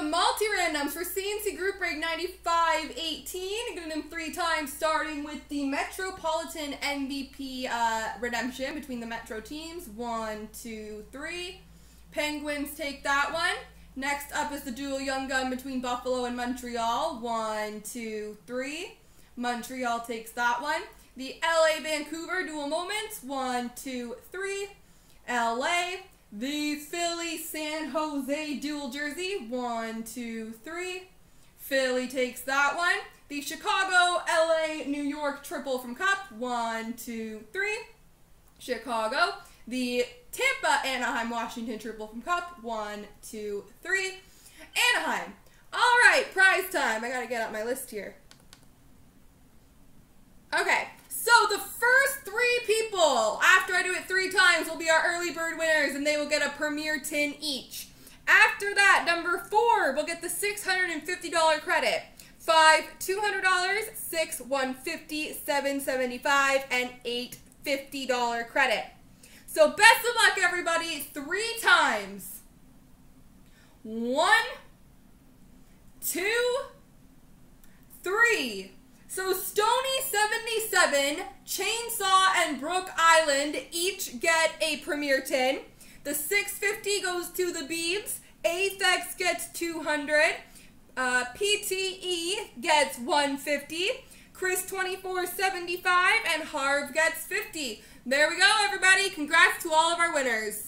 the multi-randoms for CNC Group Break 95-18. I'm going to do them three times, starting with the Metropolitan MVP redemption between the Metro teams. 1, 2, 3. Penguins take that one. Next up is the dual Young Gun between Buffalo and Montreal. 1, 2, 3. Montreal takes that one. The LA-Vancouver dual moments. 1, 2, 3. LA. The Philly-San Jose dual jersey. 1, 2, 3. Philly takes that one. The Chicago-LA-New York triple from Cup. 1, 2, 3. Chicago. The Tampa, Anaheim, Washington triple from Cup. 1, 2, 3. Anaheim. All right, prize time. I gotta get out my list here. Okay, so the first three people, after I do it three times, will be our early bird winners, and they will get a Premier tin each. After that, number 4 will get the $650 credit. 5, $200, 6, $150, 7, $75, and 8, $50 credit. So best of luck, everybody. Three times. 1, 2, 3. So Stoney77, Chainsaw, and Brook Island each get a Premier tin. The $650 goes to the Beebs. Athex gets $200. PTE gets $150. Chris2475 and Harv gets $50. There we go, everybody. Congrats to all of our winners.